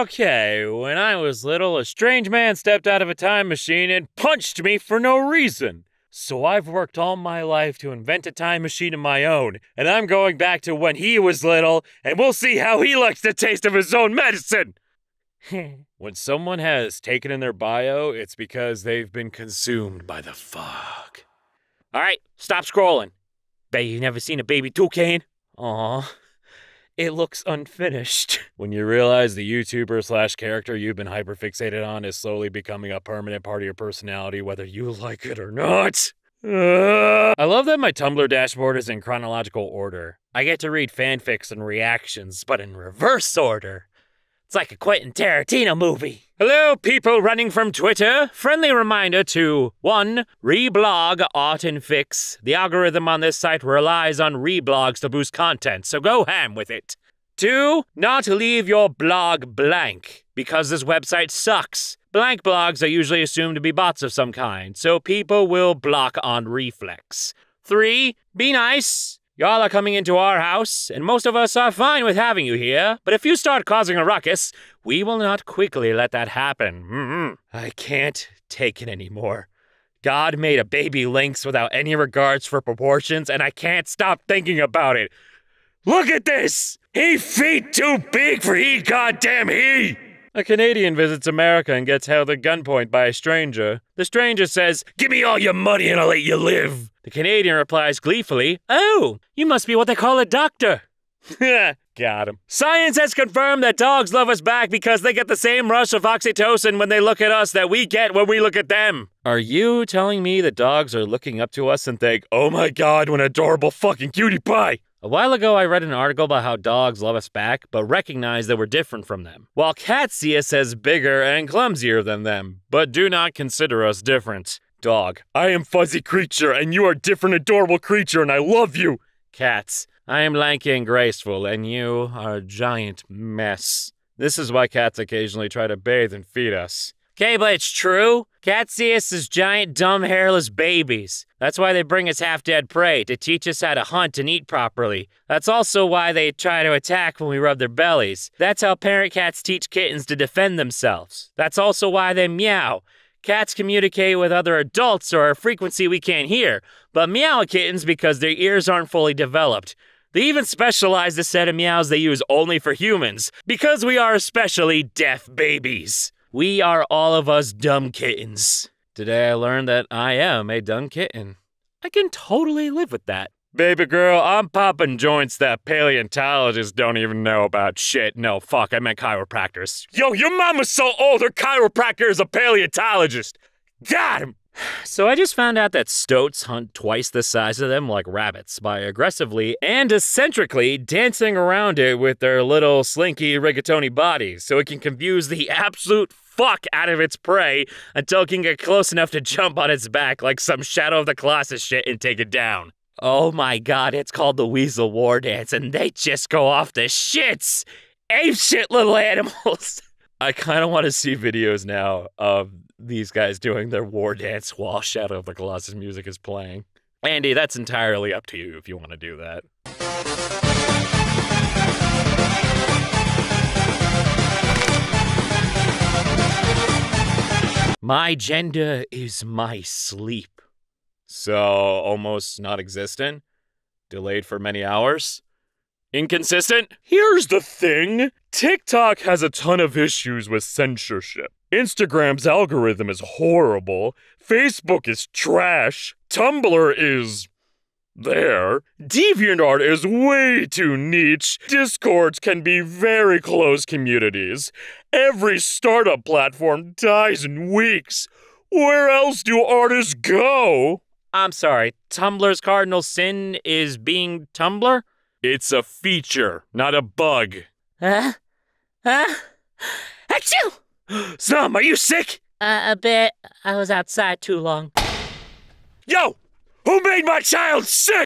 Okay, when I was little, a strange man stepped out of a time machine and punched me for no reason. So I've worked all my life to invent a time machine of my own, and I'm going back to when he was little, and we'll see how he likes the taste of his own medicine! When someone has taken in their bio, it's because they've been consumed by the fog. Alright, stop scrolling. Bet you've never seen a baby toucan. Aw, it looks unfinished. When you realize the YouTuber / character you've been hyperfixated on is slowly becoming a permanent part of your personality, whether you like it or not. I love that my Tumblr dashboard is in chronological order. I get to read fanfics and reactions, but in reverse order. It's like a Quentin Tarantino movie. Hello, people running from Twitter. Friendly reminder to 1. Reblog Art and Fix. The algorithm on this site relies on reblogs to boost content, so go ham with it. 2. Not leave your blog blank, because this website sucks. Blank blogs are usually assumed to be bots of some kind, so people will block on reflex. 3. Be nice. Y'all are coming into our house, and most of us are fine with having you here, but if you start causing a ruckus, we will not quickly let that happen. I can't take it anymore. God made a baby lynx without any regards for proportions, and I can't stop thinking about it. Look at this! He feet too big for he goddamn he! A Canadian visits America and gets held at gunpoint by a stranger. The stranger says, "Give me all your money and I'll let you live." The Canadian replies gleefully, "Oh, you must be what they call a doctor." Got him. Science has confirmed that dogs love us back because they get the same rush of oxytocin when they look at us that we get when we look at them. Are you telling me that dogs are looking up to us and think, "Oh my god, what an adorable fucking cutie pie"? A while ago I read an article about how dogs love us back, but recognize that we're different from them. While cats see us as bigger and clumsier than them, but do not consider us different. Dog: "I am fuzzy creature, and you are different adorable creature, and I love you." Cats: "I am lanky and graceful, and you are a giant mess." This is why cats occasionally try to bathe and feed us. Okay, but it's true. Cats see us as giant, dumb, hairless babies. That's why they bring us half-dead prey, to teach us how to hunt and eat properly. That's also why they try to attack when we rub their bellies. That's how parent cats teach kittens to defend themselves. That's also why they meow. Cats communicate with other adults or a frequency we can't hear, but meow at kittens because their ears aren't fully developed. They even specialize the set of meows they use only for humans, because we are especially deaf babies. We are all of us dumb kittens. Today I learned that I am a dumb kitten. I can totally live with that. Baby girl, I'm popping joints that paleontologists don't even know about. Shit, no, fuck, I meant chiropractors. Yo, your mama's so old, her chiropractor is a paleontologist. Got him! So I just found out that stoats hunt twice the size of them like rabbits by aggressively and eccentrically dancing around it with their little slinky rigatoni bodies so it can confuse the absolute fuck out of its prey until it can get close enough to jump on its back like some Shadow of the Colossus shit and take it down. Oh my god, it's called the Weasel War Dance, and they just go off the shits! Ape shit, little animals! I kinda wanna see videos now of these guys doing their war dance while Shadow of the Colossus music is playing. Andy, that's entirely up to you if you wanna do that. My gender is my sleep. So, almost non-existent? Delayed for many hours? Inconsistent? Here's the thing. TikTok has a ton of issues with censorship. Instagram's algorithm is horrible. Facebook is trash. Tumblr is... there. DeviantArt is way too niche. Discords can be very closed communities. Every startup platform dies in weeks. Where else do artists go? I'm sorry, Tumblr's cardinal sin is being Tumblr? It's a feature, not a bug. Achoo! Slum, are you sick? A bit. I was outside too long. Yo! Who made my child sick?